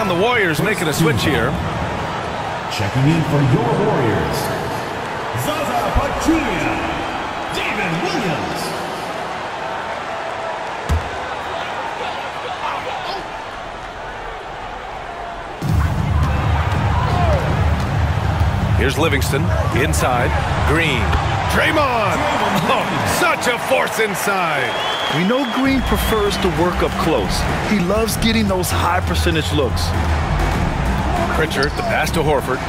And the Warriors making a switch here. Checking in for your Warriors, Zaza Pachulia, Damon Williams. Here's Livingston, inside, Green. Draymond! Oh, such a force inside! We know Green prefers to work up close. He loves getting those high percentage looks. Pritchard, the pass to Horford.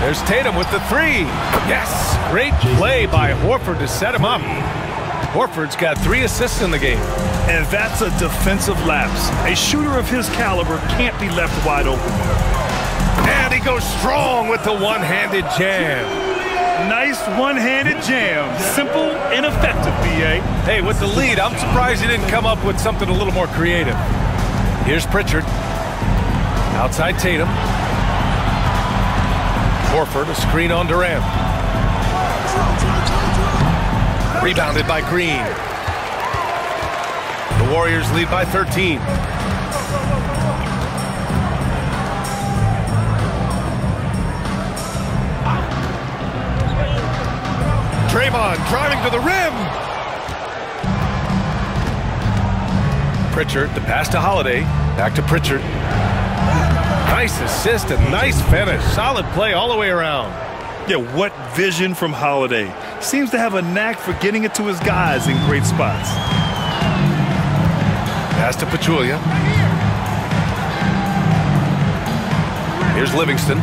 There's Tatum with the three. Yes! Great play by Horford to set him up. Horford's got 3 assists in the game. And that's a defensive lapse. A shooter of his caliber can't be left wide open. And he goes strong with the one-handed jam. Nice one-handed jam. Simple and effective, B.A. Hey, with the lead, I'm surprised he didn't come up with something a little more creative. Here's Pritchard. Outside Tatum. Horford, a screen on Durant. Rebounded by Green. The Warriors lead by 13. Draymond driving to the rim. Pritchard, the pass to Holiday. Back to Pritchard. Nice assist and nice finish. Solid play all the way around. Yeah, what vision from Holiday. Seems to have a knack for getting it to his guys in great spots. Pass to Pachulia. Here's Livingston.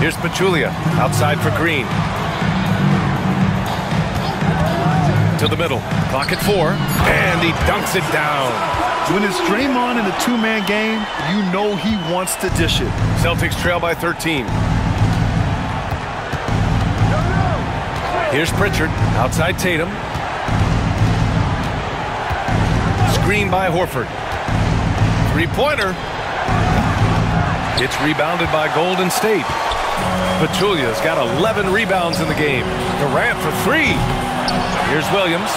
Here's Pachulia, outside for Green. To the middle, clock at 4, and he dunks it down. When it's Draymond in the two-man game, you know he wants to dish it. Celtics trail by 13. Here's Pritchard, outside Tatum. Screen by Horford. Three-pointer. It's rebounded by Golden State. Pachulia's got 11 rebounds in the game. Durant for 3. Here's Williams.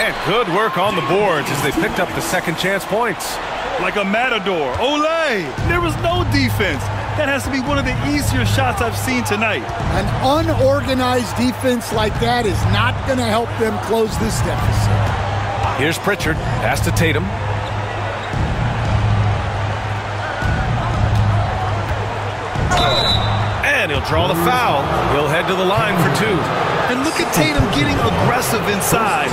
And good work on the boards as they picked up the second chance points. Like a matador. Ole! There was no defense. That has to be one of the easier shots I've seen tonight. An unorganized defense like that is not going to help them close this deficit. Here's Pritchard. Pass to Tatum. And he'll draw the foul. He'll head to the line for two. And look at Tatum getting aggressive inside.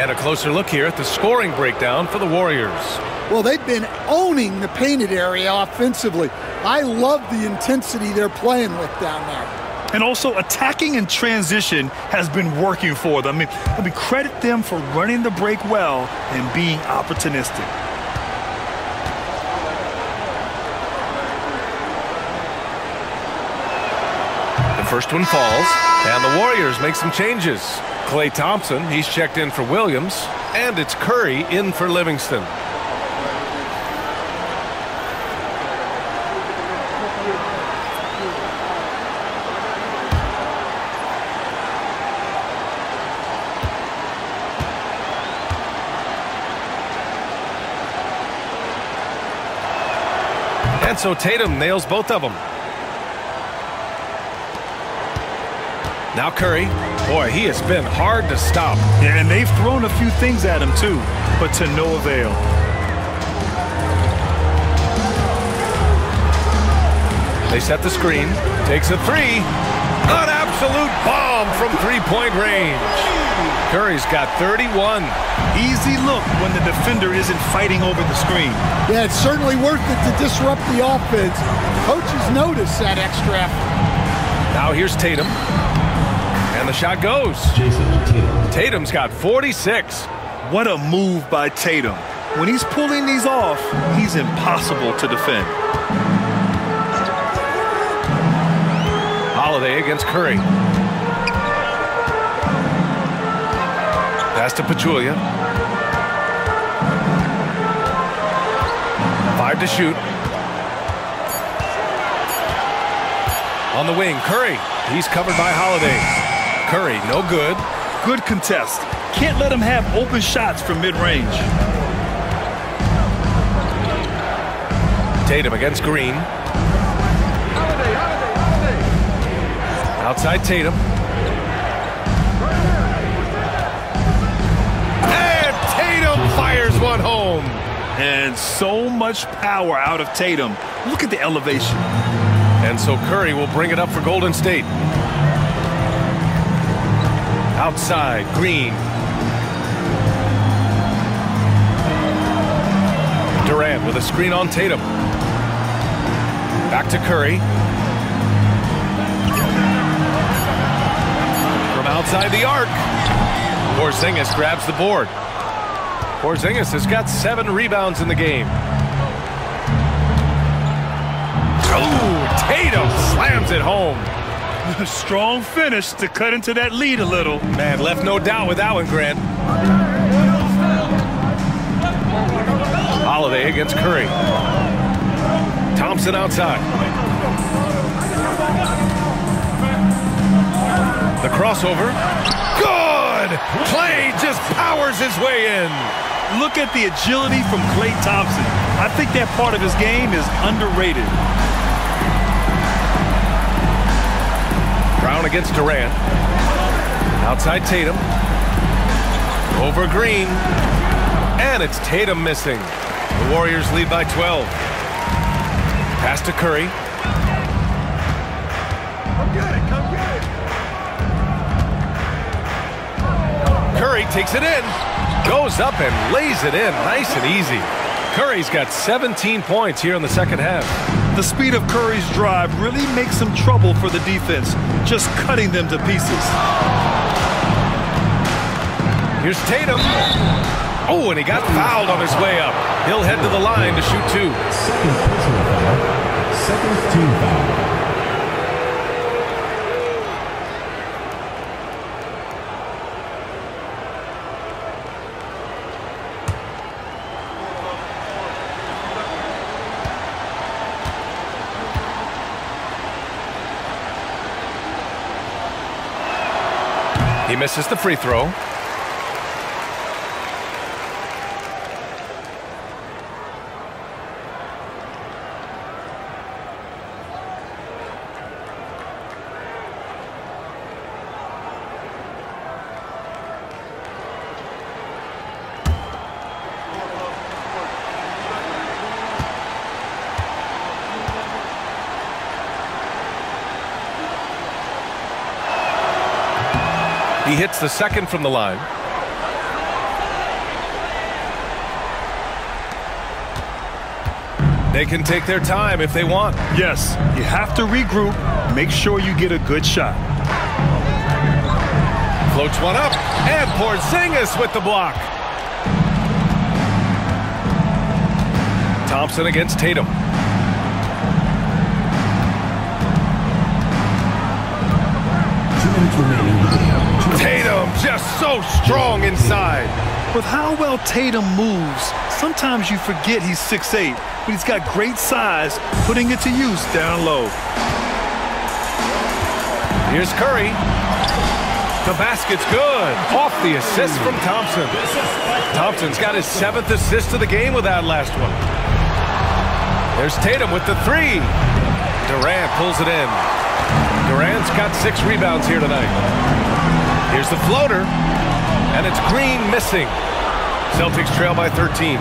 And a closer look here at the scoring breakdown for the Warriors. Well, they've been owning the painted area offensively. I love the intensity they're playing with down there. And also attacking in transition has been working for them. I mean, credit them for running the break well and being opportunistic. First one falls, and the Warriors make some changes. Klay Thompson, he's checked in for Williams, and it's Curry in for Livingston. And so Tatum nails both of them. Now Curry, boy, he has been hard to stop. Yeah, and they've thrown a few things at him too, but to no avail. They set the screen, takes a three. An absolute bomb from three-point range. Curry's got 31. Easy look when the defender isn't fighting over the screen. Yeah, it's certainly worth it to disrupt the offense. Coaches notice that extra effort. Now here's Tatum. And the shot goes. Tatum's got 46. What a move by Tatum. When he's pulling these off, he's impossible to defend. Holiday against Curry. Pass to Pachulia. 5 to shoot. On the wing, Curry. He's covered by Holiday. Curry, no good. Good contest. Can't let him have open shots from mid-range. Tatum against Green. Outside Tatum. And Tatum fires one home. And so much power out of Tatum. Look at the elevation. And so Curry will bring it up for Golden State. Outside, Green. Durant with a screen on Tatum. Back to Curry. From outside the arc. Porzingis grabs the board. Porzingis has got 7 rebounds in the game. Oh, Tatum slams it home. A strong finish to cut into that lead a little. Man, left no doubt with that one, Grant. Holiday against Curry. Thompson outside. The crossover. Good! Klay just powers his way in. Look at the agility from Klay Thompson. I think that part of his game is underrated. Brown against Durant. Outside Tatum. Over Green. And it's Tatum missing. The Warriors lead by 12. Pass to Curry. Come get it. Curry takes it in. Goes up and lays it in. Nice and easy. Curry's got 17 points here in the second half. The speed of Curry's drive really makes some trouble for the defense, just cutting them to pieces. Here's Tatum. Oh, and he got fouled on his way up. He'll head to the line to shoot two. Second team foul. He misses the free throw. He hits the second from the line. They can take their time if they want. Yes, you have to regroup. Make sure you get a good shot. Floats one up, and Porzingis with the block. Thompson against Tatum. Tatum just so strong inside. With how well Tatum moves, sometimes you forget he's 6'8", but he's got great size, putting it to use down low. Here's Curry. The basket's good. Off the assist from Thompson. Thompson's got his 7th assist of the game with that last one. There's Tatum with the three. Durant pulls it in. Durant's got 6 rebounds here tonight. Here's the floater. And it's Green missing. Celtics trail by 13.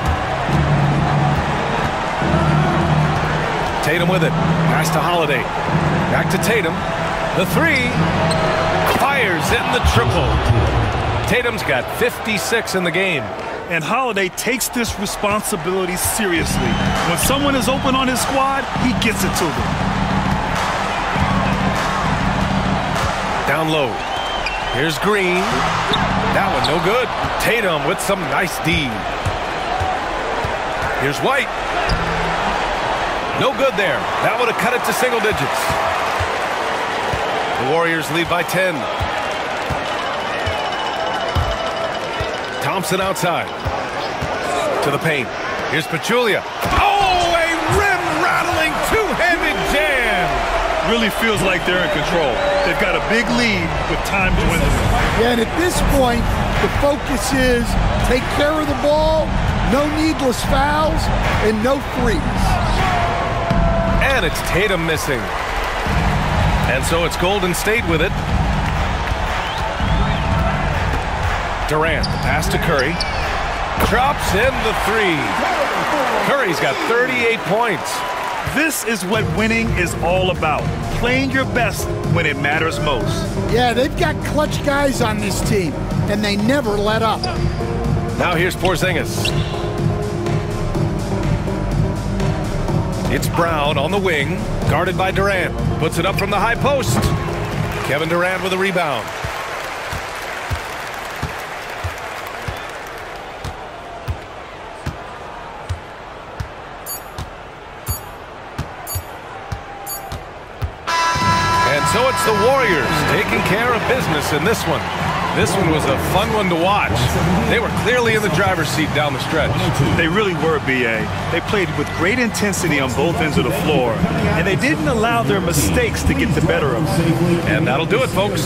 Tatum with it. Pass to Holiday. Back to Tatum. The three. Fires in the triple. Tatum's got 56 in the game. And Holiday takes this responsibility seriously. When someone is open on his squad, he gets it to them. Down low. Here's Green. That one no good. Tatum with some nice D. Here's White. No good there. That would have cut it to single digits. The Warriors lead by 10. Thompson outside. To the paint. Here's Pachulia. Oh, a rim-rattling two-handed jam. Really feels like they're in control. They've got a big lead with time to win this. Yeah, and at this point, the focus is take care of the ball, no needless fouls, and no threes. And it's Tatum missing. And so it's Golden State with it. Durant, pass to Curry. Drops in the three. Curry's got 38 points. This is what winning is all about. Playing your best when it matters most. Yeah, they've got clutch guys on this team, and they never let up. Now here's Porzingis. It's Brown on the wing, guarded by Durant. Puts it up from the high post. Kevin Durant with a rebound. And so it's the Warriors taking care of business in this one. This one was a fun one to watch. They were clearly in the driver's seat down the stretch. They really were, B.A. They played with great intensity on both ends of the floor, and they didn't allow their mistakes to get the better of them. And that'll do it, folks.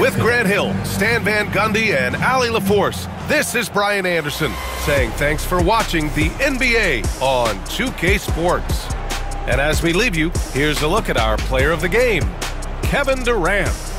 With Grant Hill, Stan Van Gundy, and Allie LaForce, this is Brian Anderson saying thanks for watching the NBA on 2K Sports. And as we leave you, here's a look at our player of the game, Kevin Durant.